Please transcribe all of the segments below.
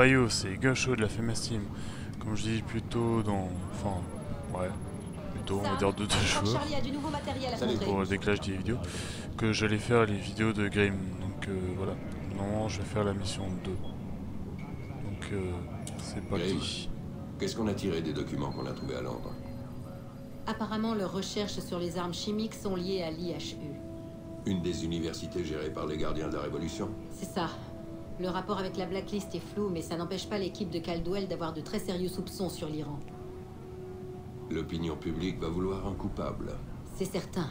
IHU, c'est Gunsho de la Femme Team. Comme je dis, plutôt dans... Enfin, ouais. Plutôt, on va dire de deux joueurs. Pour des clashs des vidéos. Que j'allais faire les vidéos de Grim. Donc voilà. Normalement, je vais faire la mission 2. Donc c'est pas qui. Qu'est-ce qu'on a tiré des documents qu'on a trouvés à Londres? Apparemment, leurs recherches sur les armes chimiques sont liées à l'IHU. Une des universités gérées par les gardiens de la Révolution? C'est ça. Le rapport avec la blacklist est flou, mais ça n'empêche pas l'équipe de Caldwell d'avoir de très sérieux soupçons sur l'Iran. L'opinion publique va vouloir un coupable. C'est certain.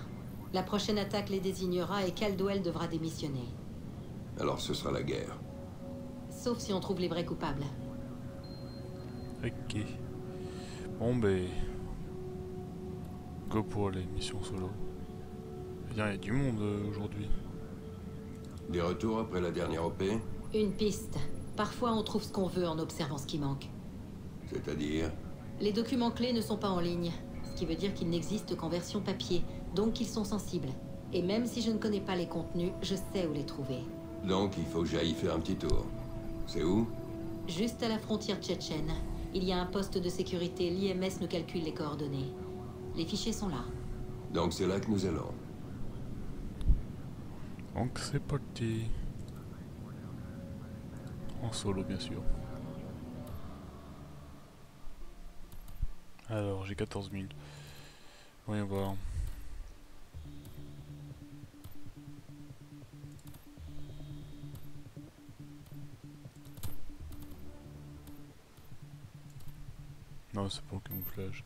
La prochaine attaque les désignera et Caldwell devra démissionner. Alors ce sera la guerre. Sauf si on trouve les vrais coupables. Ok. Bon ben... Go pour les missions solo. Il y a du monde aujourd'hui. Des retours après la dernière OP? Une piste. Parfois on trouve ce qu'on veut en observant ce qui manque. C'est-à-dire? Les documents clés ne sont pas en ligne. Ce qui veut dire qu'ils n'existent qu'en version papier. Donc ils sont sensibles. Et même si je ne connais pas les contenus, je sais où les trouver. Donc il faut que j'aille faire un petit tour. C'est où? Juste à la frontière tchétchène. Il y a un poste de sécurité. L'IMS nous calcule les coordonnées. Les fichiers sont là. Donc c'est là que nous allons. Donc c'est parti. En solo bien sûr. Alors j'ai 14 000. Voyons voir. Non c'est pour le camouflage.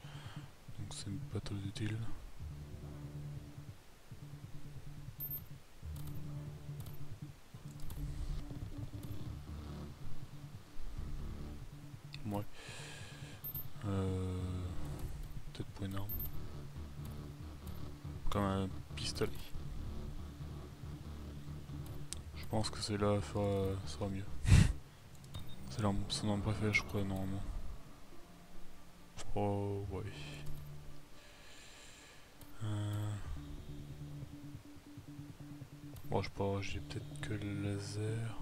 Donc c'est pas trop utile. Ouais. Peut-être pour une arme. Comme un pistolet. Je pense que c'est là sera mieux. C'est l'arme, son arme préférée je crois normalement. Oh ouais. Bon je pense j'ai peut-être que le laser.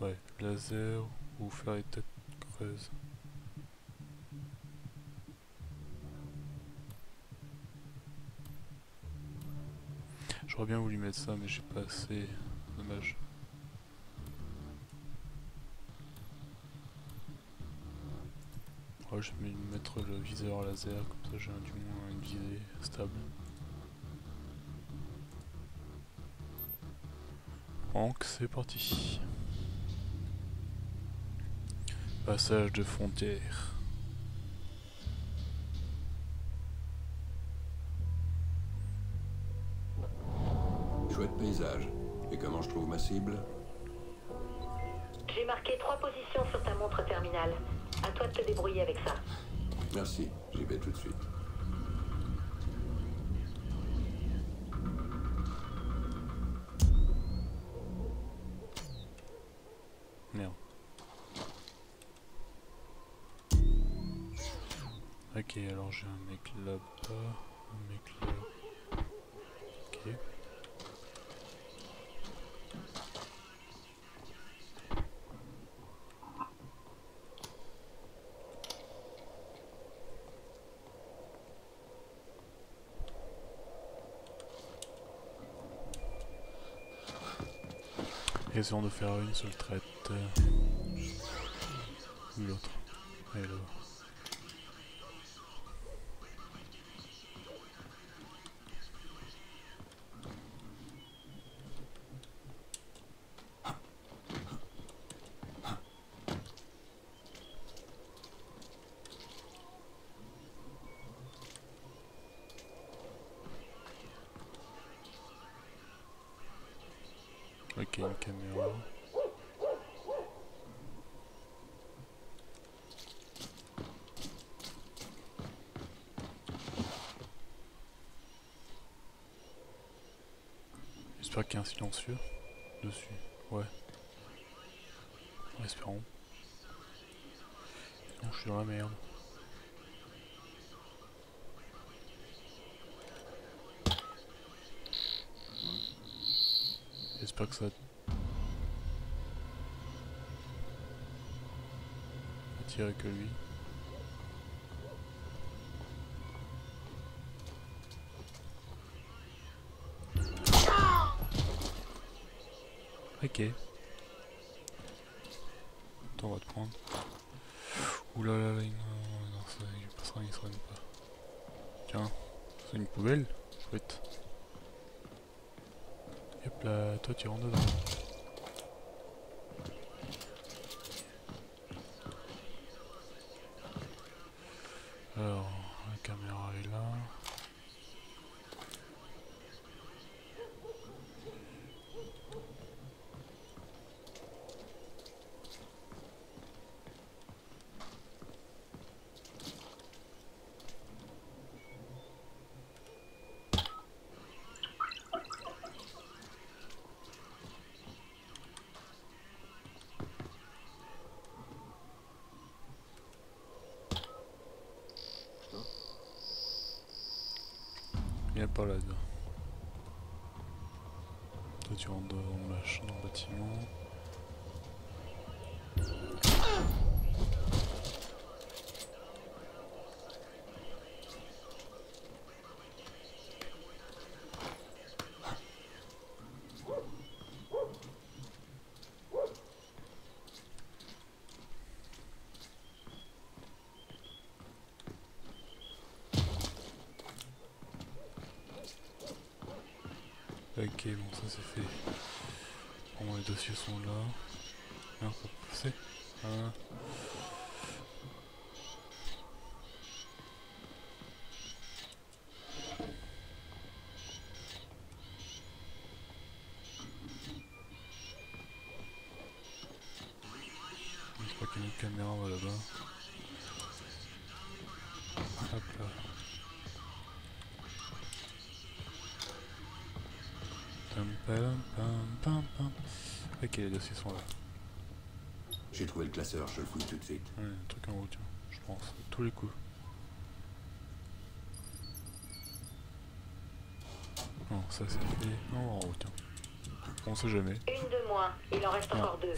Ouais, laser ou faire les têtes creuses. J'aurais bien voulu mettre ça mais j'ai pas assez, dommage. Ouais, je vais mettre le viseur laser, comme ça j'ai du moins une visée stable. Donc c'est parti. Passage de frontière. Chouette paysage. Et comment je trouve ma cible? J'ai marqué 3 positions sur ta montre terminale. À toi de te débrouiller avec ça. Merci, j'y vais tout de suite. Merde. Ok, alors j'ai un mec là-bas, un mec là. Ok. Essayons de faire une seule traite. Ou l'autre. Et là. Ok, une caméra. J'espère qu'il y a un silencieux dessus. Ouais. Espérons. Non, je suis dans la merde. J'espère que ça tirer que lui. Ok. Attends, on va te prendre. Oulala, là, non, ça, il passera, il se règne pas. Tiens, c'est une poubelle, chouette. Hop là, toi tu rentres dedans. Alors, la caméra est là. Il n'y a pas là-dedans. Toi tu rentres dans le bâtiment. Ok, bon, ça c'est fait. Bon, les dossiers sont là. Merde, faut pousser. Voilà. Je crois qu'il y a une autre caméra, on va là-bas. Hop là. Ok, les dossiers sont là. J'ai trouvé le classeur, je le fouille tout de suite. Ouais, un truc en haut, tiens, je pense, tous les coups. Non, ça c'est fait. Non, en haut, tiens. On sait jamais. Une de moins, il en reste encore deux.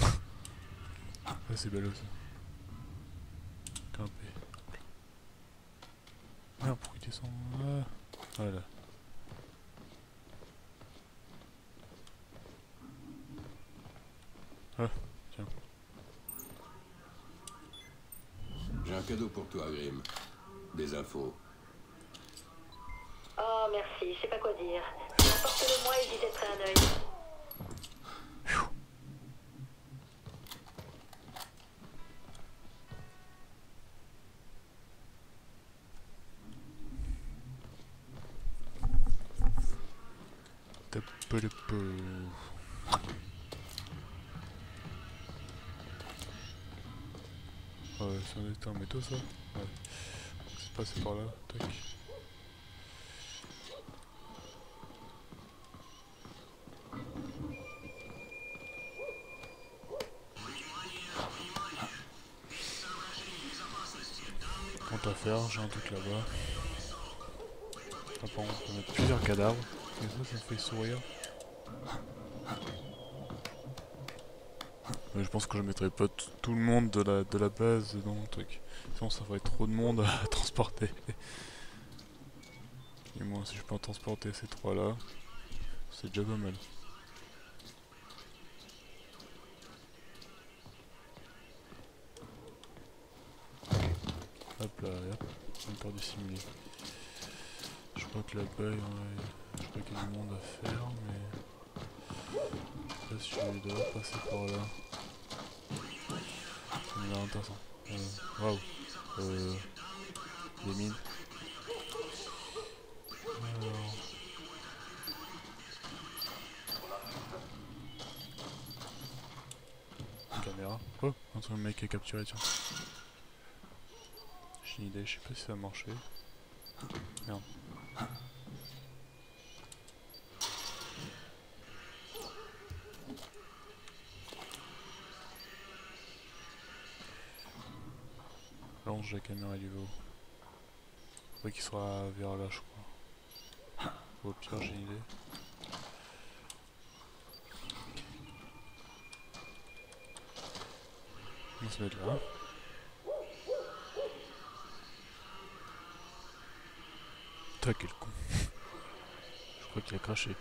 Ah, c'est belle aussi. Grimper. Merde, pourquoi il descend là? Voilà. Ah, tiens. J'ai un cadeau pour toi, Grim. Des infos. Oh, merci, je sais pas quoi dire. N'importe moi et j'y jetterai un œil. Tape le peu. C'est un métaux ça? Ouais. C'est passé par là, tac. Quant à faire, j'ai un truc là-bas. Ah, par contre, on a plusieurs cadavres. Et ça, ça fait sourire. Mais je pense que je mettrai pas tout le monde de la base dans le truc. Sinon ça ferait trop de monde à transporter. Et moi si je peux en transporter ces trois là, c'est déjà pas mal. Hop là, hop, j'ai encore dissimulé. Je crois que là-bas, je crois qu'il y a du monde à faire, mais... Je sais pas si je dois passer par là. Intéressant. Waouh. Les mines. Alors. Caméra. Oh, le mec est capturé, tiens. J'ai une idée, je sais pas si ça va marcher. Merde. Lance la caméra du haut. Je crois qu'il sera vers là, je crois. Au pire, j'ai une idée. On se met là. Putain, quel con. Je crois qu'il a craché.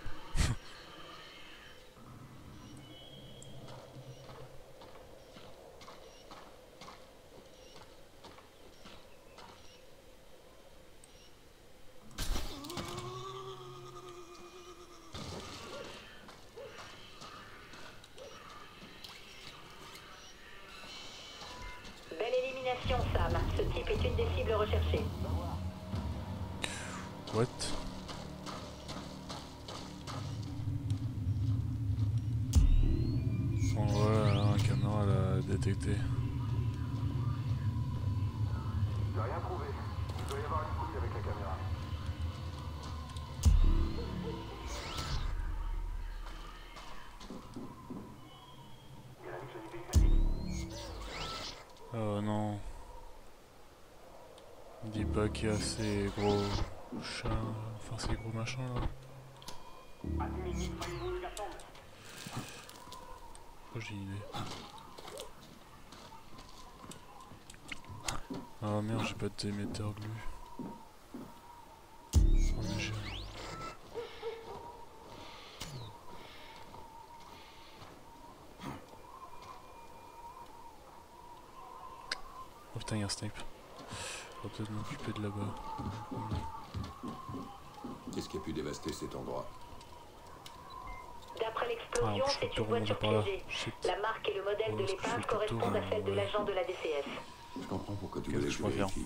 Qui a ces gros chats, enfin ces gros machins là. Oh, j'ai une idée. Ah merde, j'ai pas de émetteur glu. Oh putain, y'a un snipe. Je vais peut-être m'occuper de là-bas. Qu'est-ce qui a pu dévaster cet endroit? D'après l'explosion, ah, c'est une voiture piégée. La marque et le modèle de l'épave correspondent à celle de l'agent de la DCS. Je comprends pourquoi tu veux les jouer ici.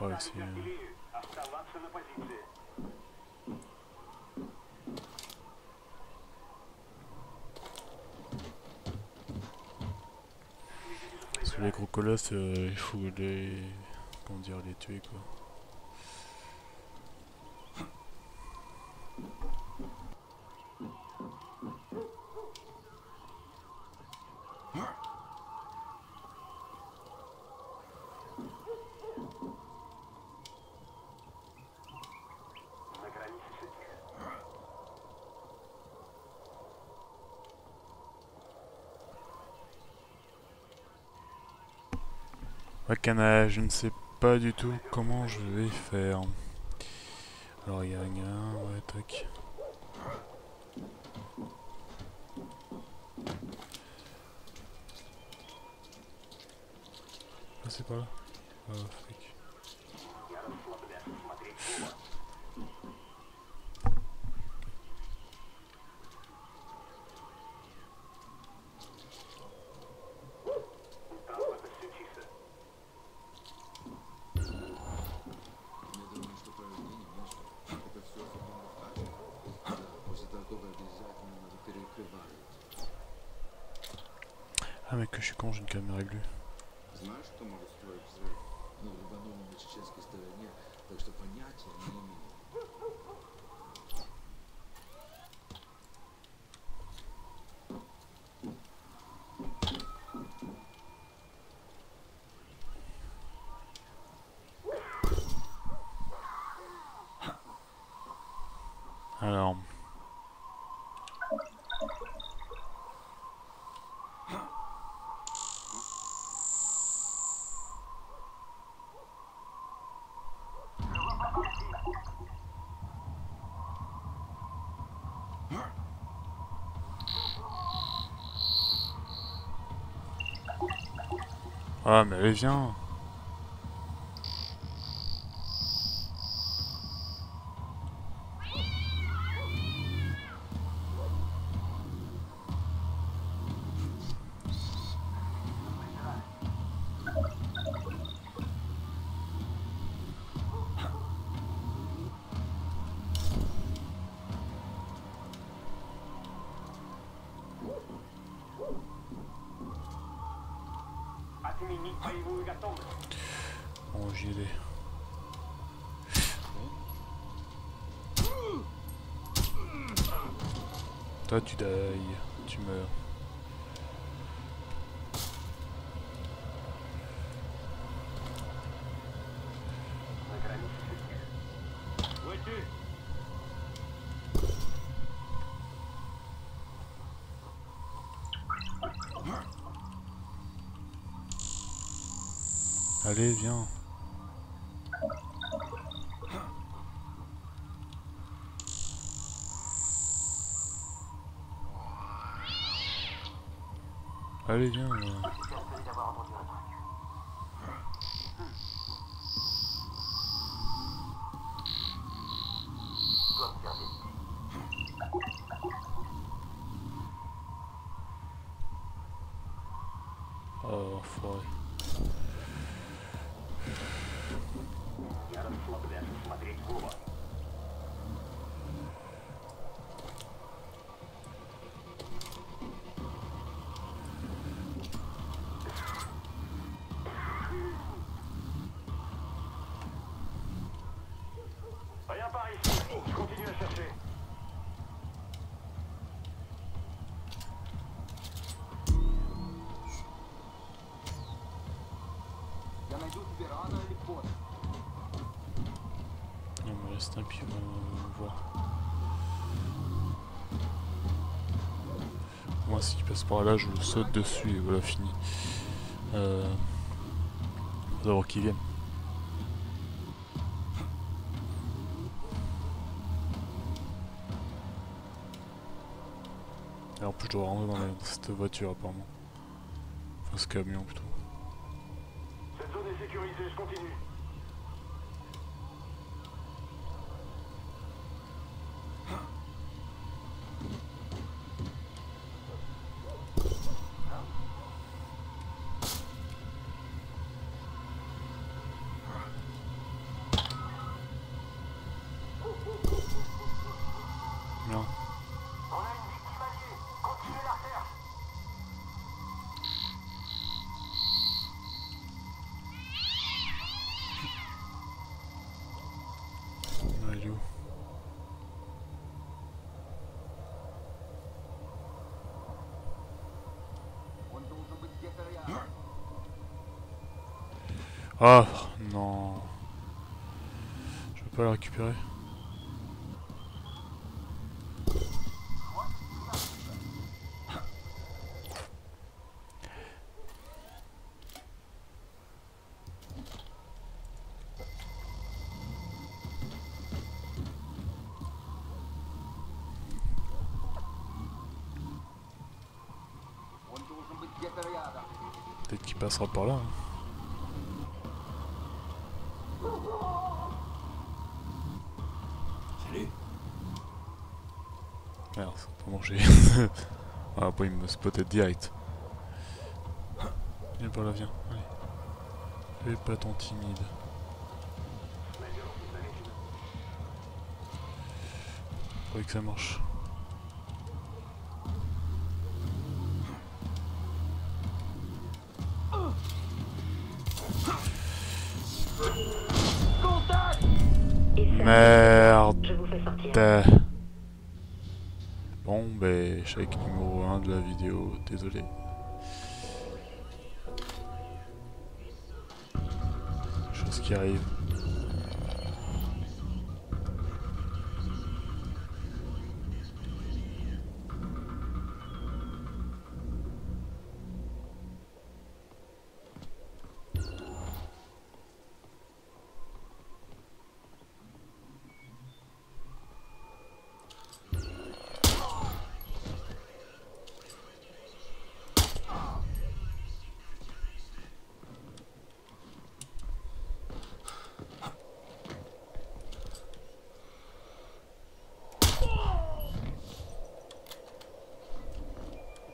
Ouais, c'est... les gros colosses, il faut les... comment dire, les tuer quoi. Je ne sais pas du tout comment je vais faire. Alors il y a un gars, ouais, tac. Ah, c'est pas là. Oh, fric. Alors... Ah mais allez, viens. Bon, j'y vais. Toi, tu dailles, tu meurs. Allez, viens. Allez, viens. Oh, enfoiré. Il me reste un pion, on va voir. Moi, s'il passe par là, je le saute dessus et voilà, fini. Faut d'abord qu'il vienne. Et en plus, je dois rentrer dans cette voiture apparemment. Enfin, ce camion plutôt. Je continue. Ah non, je peux pas la récupérer. Peut-être qu'il passera par là. Hein. Salut. Merde, ça peut manger. Ah, après il me spotait direct. Viens par là, viens. Allez. Fais pas ton timide. Faudrait que ça marche. Merde. Bon, ben, échec numéro 1 de la vidéo, désolé. Chose qui arrive.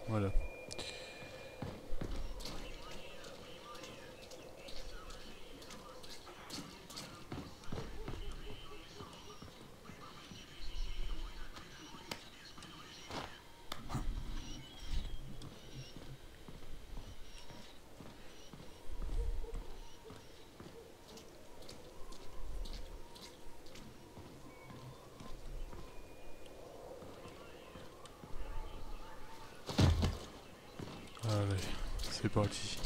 Voilà. C'est parti.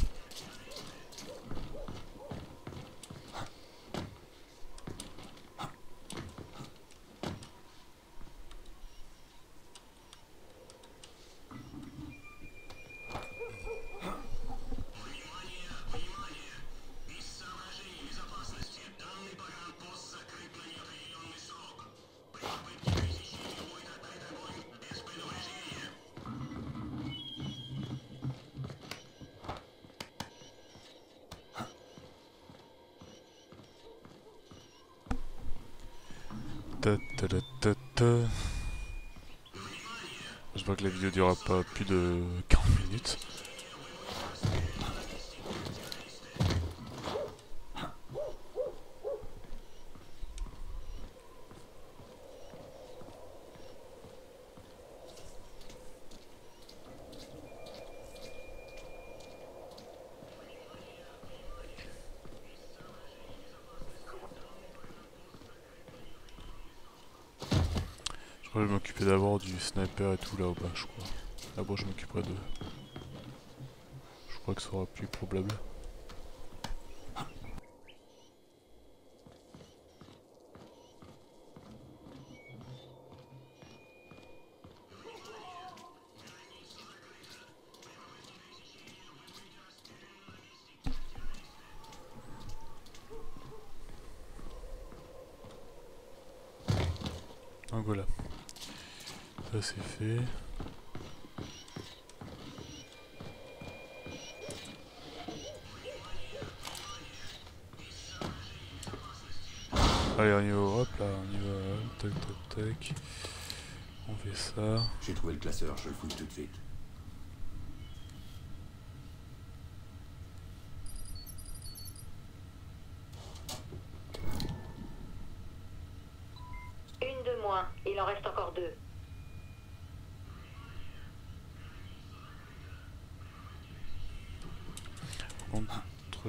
Je vois que la vidéo durera pas plus de 40 minutes. Je vais m'occuper d'abord du sniper et tout là-haut bas, je crois. Là-bas je m'occuperai de... Je crois que ça sera plus probable. Donc voilà. Ça c'est fait. Allez, on y va, hop là, on y va, tac tac tac. On fait ça. J'ai trouvé le classeur, je le fouille tout de suite. Une de moins, il en reste encore deux.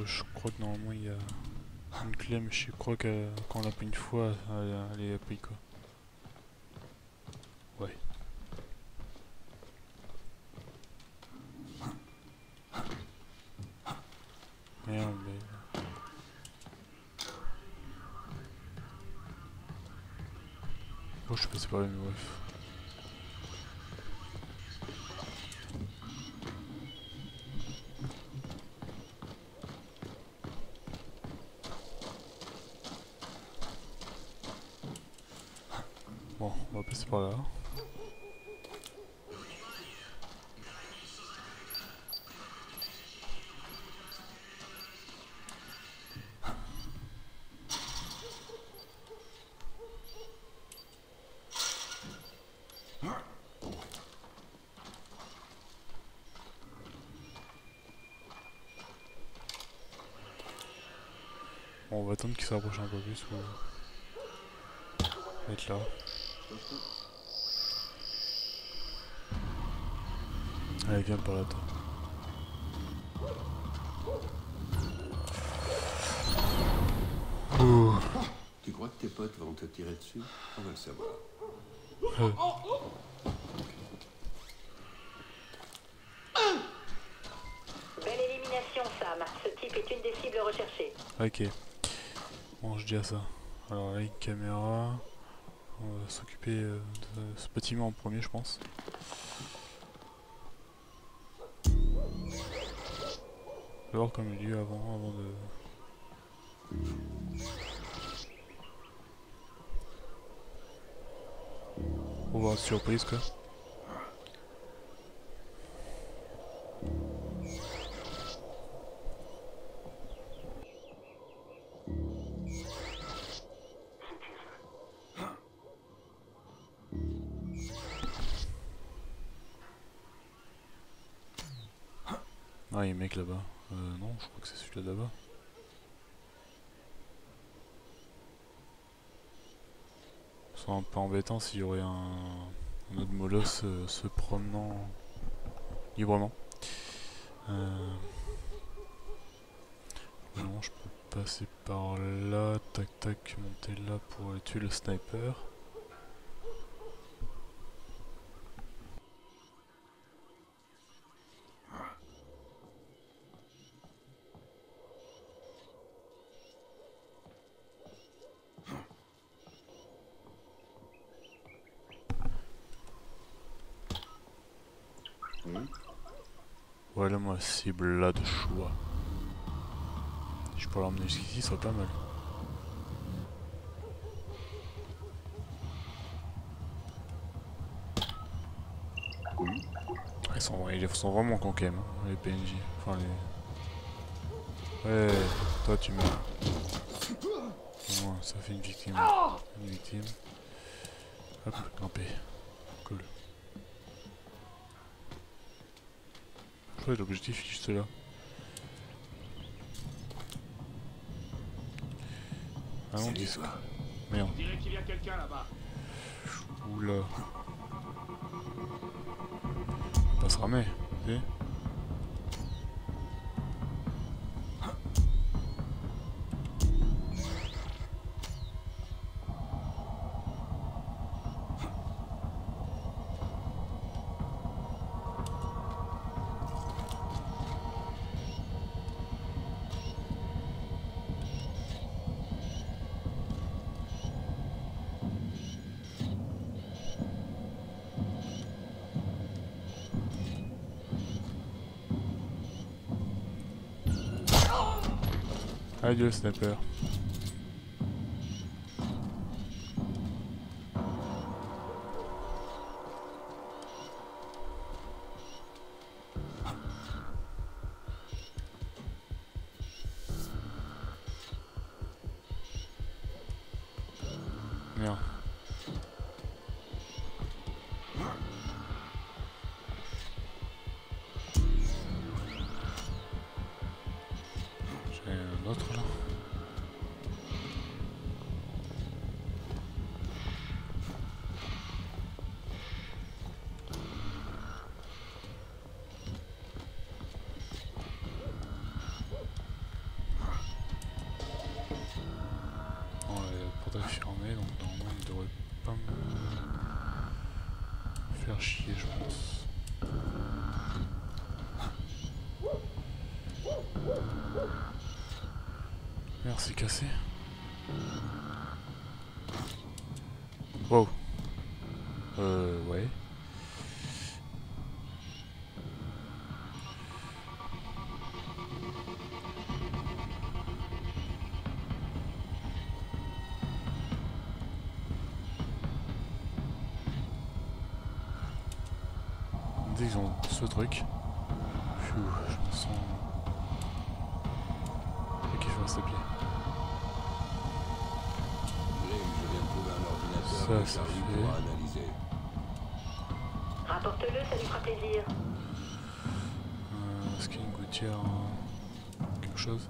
Je crois que normalement il y a une clé, mais je crois que quand on l'a pris une fois, elle est appris quoi. Ouais. Merde, mais... Oh, je suis passé par là, mais bref. Bon, on va passer par là. Bon, on va attendre qu'il s'approche un peu plus ou... On va être là. Allez, viens par là, toi. Ouh. Tu crois que tes potes vont te tirer dessus? On va le savoir. Belle élimination, Sam. Ce type est une des cibles recherchées. Ok. Bon, je dis à ça. Alors, là, une caméra... On va s'occuper de ce bâtiment en premier, je pense. On va voir comme il y a eu avant de... On va voir une surprise quoi. Ah, il y a un mec là-bas. Non, je crois que c'est celui-là d'abord. Ce serait un peu embêtant s'il y aurait un autre molosse se promenant librement. Non, je peux passer par là. Tac tac, monter là pour aller tuer le sniper. Voilà ma cible là de choix. Je peux l'emmener jusqu'ici, ça serait pas mal. Ils sont vraiment cons quand même, hein, les PNJ. Enfin les... Ouais, toi tu meurs. Au moins, ça fait une victime. Hop, grimper. Cool. Je crois que l'objectif est juste là. Ah non, disque. Merde. On dirait qu'il y a quelqu'un là-bas. Oula. On va pas se ramer, tu sais. Adieu sniper. Merde. Chier, je pense. Merde, c'est cassé. Wow. Ouais. Ils ont ce truc. Pfiou, je me sens... Ok, je vais rester pied. Ça, ça fait... Rapporte-le, ça lui fera plaisir. Est-ce qu'il y a une gouttière... quelque chose?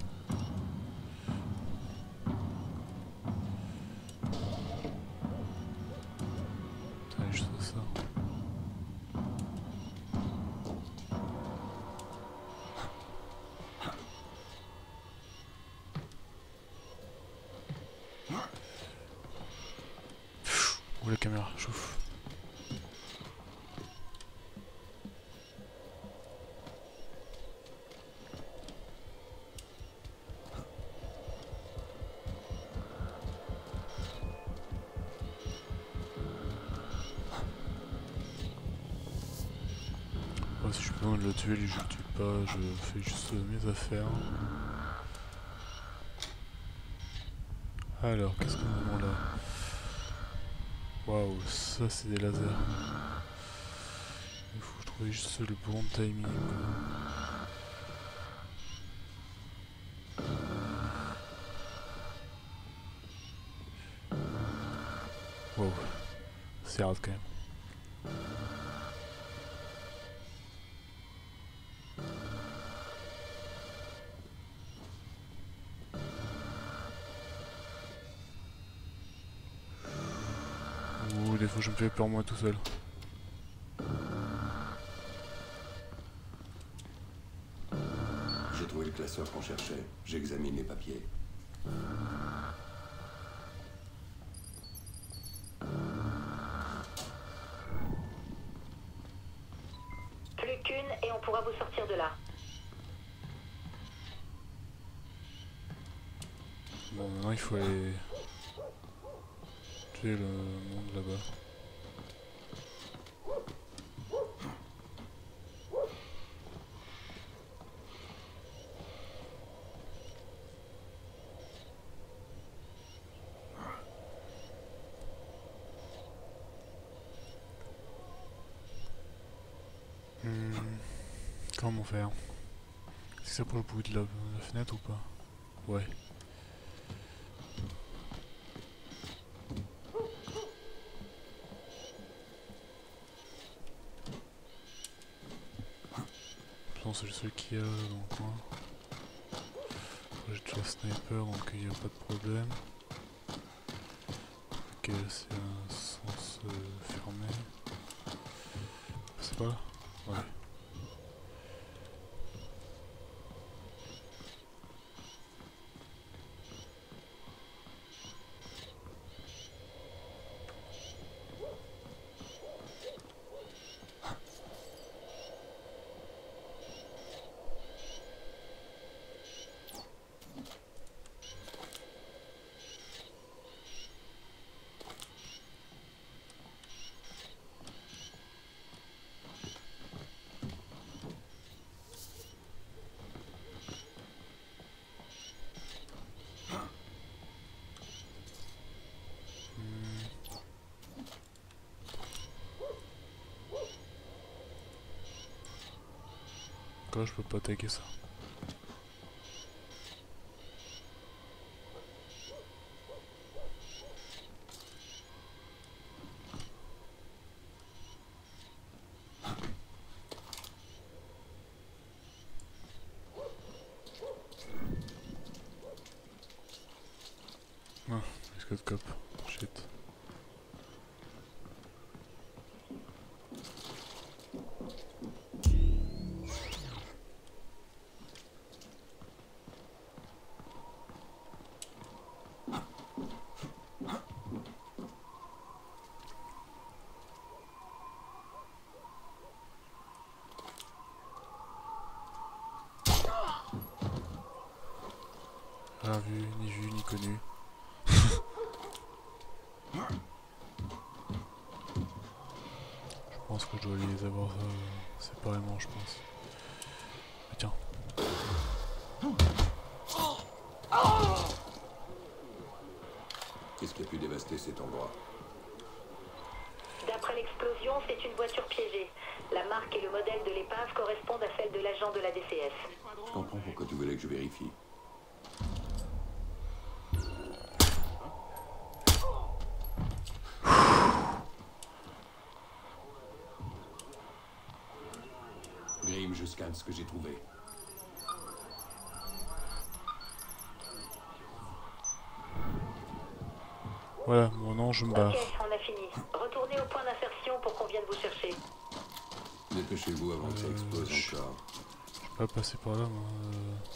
La caméra chauffe. Oh, si je peux le tuer, lui je le tue pas, je fais juste mes affaires. Alors, qu'est-ce qu'on a là? Waouh, ça c'est des lasers. Il faut trouver juste le bon timing. Waouh, c'est hard quand même. Des fois je me fais peur moi tout seul. J'ai trouvé le classeur qu'on cherchait. J'examine les papiers. Plus qu'une et on pourra vous sortir de là. Bon, maintenant il faut aller... le monde là-bas. Comment faire? Est-ce que ça prend le bout de la fenêtre ou pas? Ouais. temps c'est le seul qu'il y a dans le coin. J'ai toujours sniper donc il n'y a pas de problème. Ok, c'est un sens fermé. C'est pas là? Ouais. Je peux pas attaquer ça. Ah, risque de cop. Shit. Vu, ni connu. Je pense que je dois les avoir séparément, je pense. Mais tiens. Qu'est-ce qui a pu dévaster cet endroit? D'après l'explosion, c'est une voiture piégée. La marque et le modèle de l'épave correspondent à celle de l'agent de la DCS. Je comprends pourquoi tu voulais que je vérifie. Grim, je scanne ce que j'ai trouvé. Voilà, mon nom, je me barre. Ok, on a fini. Retournez au point d'insertion pour qu'on vienne vous chercher. Dépêchez-vous avant que ça explose encore. Je peux pas passer par là, moi. Je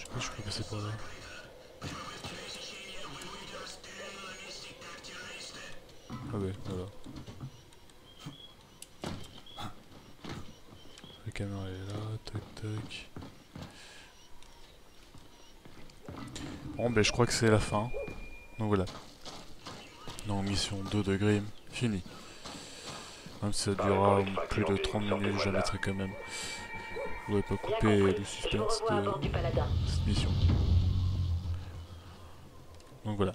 sais pas si je peux passer par là. Ah ouais, voilà. La caméra est là, tac tac. Bon ben je crois que c'est la fin. Donc voilà. Donc mission 2 de Grim, fini. Même si ça durera plus de 30 minutes, je la mettrai quand même. Vous ne pouvez pas couper le suspense de cette mission. Donc voilà.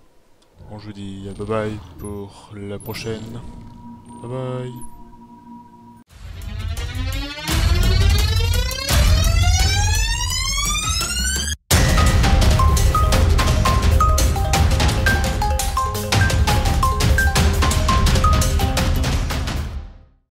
Bon, je vous dis bye bye pour la prochaine. Bye bye.